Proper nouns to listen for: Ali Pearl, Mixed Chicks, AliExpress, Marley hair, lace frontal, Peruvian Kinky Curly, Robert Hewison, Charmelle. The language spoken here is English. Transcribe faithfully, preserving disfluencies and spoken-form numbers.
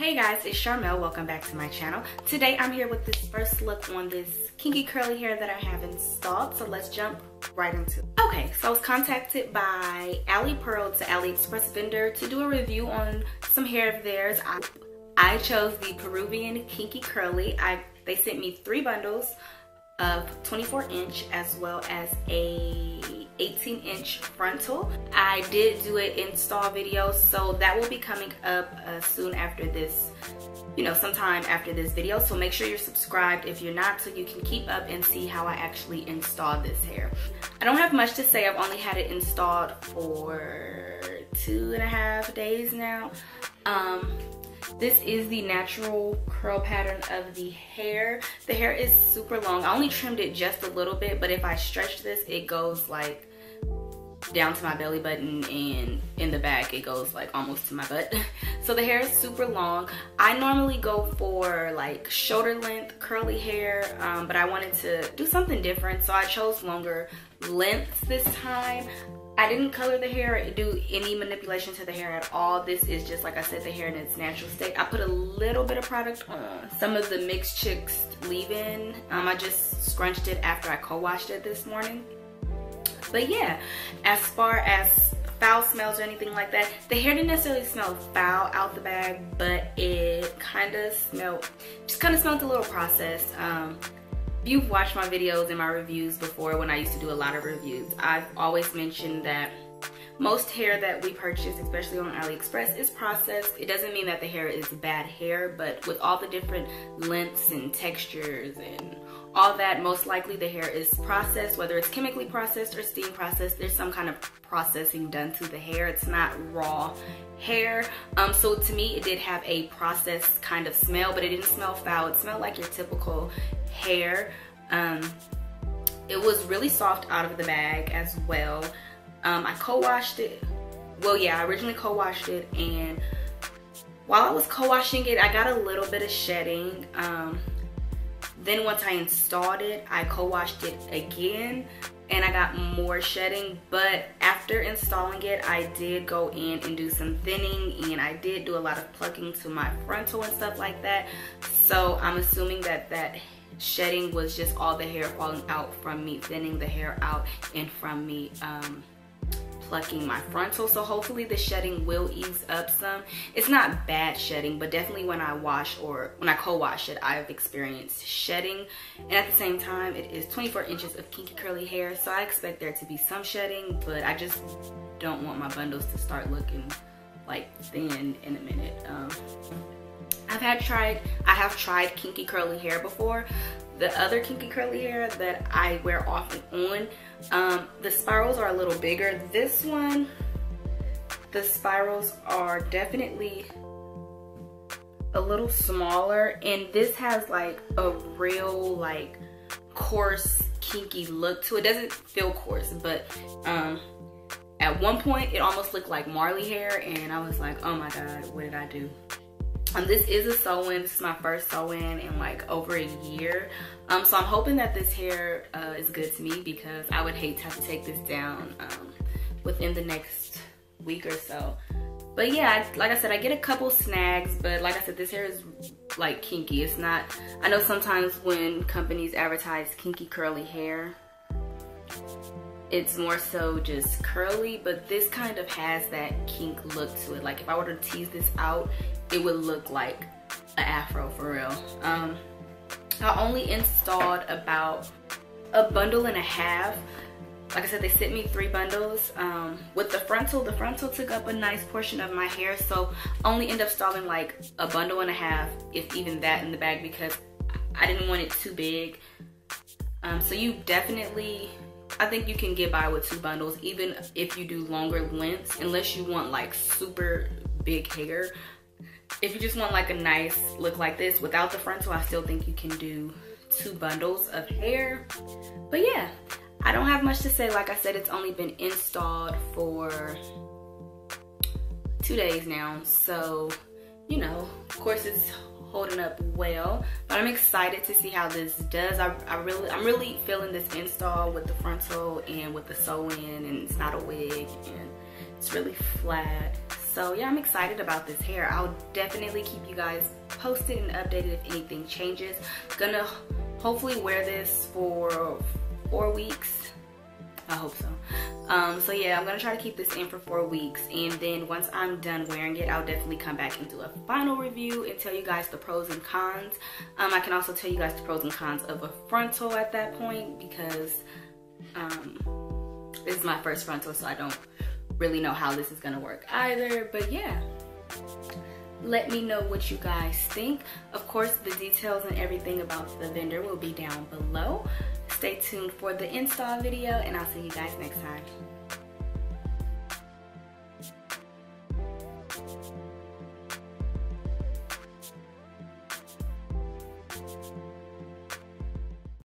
Hey guys, it's Charmelle. Welcome back to my channel. Today I'm here with this first look on this kinky curly hair that I have installed, so let's jump right into it. Okay, so I was contacted by Ali Pearl to AliExpress vendor to do a review on some hair of theirs. I, I chose the Peruvian Kinky Curly. I, they sent me three bundles of twenty-four inch as well as a eighteen inch frontal. I did do an install video, so that will be coming up uh, soon after this, you know, sometime after this video. So make sure you're subscribed if you're not, so you can keep up and see how I actually installed this hair. I don't have much to say. I've only had it installed for two and a half days now. Um, This is the natural curl pattern of the hair. The hair is super long. I only trimmed it just a little bit, but if I stretch this, it goes like down to my belly button, and in the back it goes like almost to my butt. So the hair is super long. I normally go for like shoulder length curly hair, um, but I wanted to do something different, so I chose longer lengths this time. I didn't color the hair or do any manipulation to the hair at all. This is just, like I said, the hair in its natural state. I put a little bit of product on some of the Mixed Chicks leave-in. Um, I just scrunched it after I co-washed it this morning. But yeah, as far as foul smells or anything like that, the hair didn't necessarily smell foul out the bag, but it kind of smelled, just kind of smelled a little processed. Um, You've watched my videos and my reviews before when I used to do a lot of reviews. I've always mentioned that most hair that we purchase, especially on AliExpress, is processed. It doesn't mean that the hair is bad hair, but with all the different lengths and textures and all that, most likely the hair is processed, whether it's chemically processed or steam processed. There's some kind of processing done to the hair. It's not raw hair. Um, so to me, it did have a processed kind of smell, but it didn't smell foul. It smelled like your typical hair. Um, it was really soft out of the bag as well. Um, I co-washed it. Well, yeah, I originally co-washed it, and while I was co-washing it, I got a little bit of shedding. Um, then once I installed it, I co-washed it again, and I got more shedding. But after installing it, I did go in and do some thinning, and I did do a lot of plucking to my frontal and stuff like that. So I'm assuming that that shedding was just all the hair falling out from me thinning the hair out and from me um, plucking my frontal. So hopefully the shedding will ease up some. It's not bad shedding, but definitely when I wash or when I co-wash it, I've experienced shedding. And at the same time, it is twenty-four inches of kinky curly hair, so I expect there to be some shedding, but I just don't want my bundles to start looking like thin in a minute. Um, I've had tried, I have tried kinky curly hair before. The other kinky curly hair that I wear off and on, um, the spirals are a little bigger. This one, the spirals are definitely a little smaller, and this has like a real like coarse kinky look to it. Doesn't feel coarse, but um, at one point it almost looked like Marley hair, and I was like, oh my God, what did I do? Um, this is a sew-in. This is my first sew-in in like over a year. Um, so I'm hoping that this hair uh, is good to me, because I would hate to have to take this down um, within the next week or so. But yeah, like I said, I get a couple snags, but like I said, this hair is like kinky. It's not, I know sometimes when companies advertise kinky curly hair, it's more so just curly, but this kind of has that kink look to it. Like if I were to tease this out, it would look like an afro for real. Um, I only installed about a bundle and a half. Like I said, they sent me three bundles. Um, with the frontal, the frontal took up a nice portion of my hair, so I only end up installing like a bundle and a half, if even that, in the bag, because I didn't want it too big. Um, so you definitely, I think you can get by with two bundles, even if you do longer lengths, unless you want like super big hair. If you just want like a nice look like this without the frontal, I still think you can do two bundles of hair. But yeah, I don't have much to say. Like I said, it's only been installed for two days now, so you know, of course it's holding up well, but I'm excited to see how this does. I, I really, I'm really feeling this install with the frontal and with the sew-in, and it's not a wig, and it's really flat. So yeah, I'm excited about this hair. I'll definitely keep you guys posted and updated if anything changes. Gonna hopefully wear this for four weeks. I hope so. Um, so yeah, I'm gonna try to keep this in for four weeks, and then once I'm done wearing it, I'll definitely come back and do a final review and tell you guys the pros and cons. Um, I can also tell you guys the pros and cons of a frontal at that point, because um, this is my first frontal, so I don't really know how this is gonna work either. But yeah, let me know what you guys think. Of course, the details and everything about the vendor will be down below. Stay tuned for the install video, and I'll see you guys next time.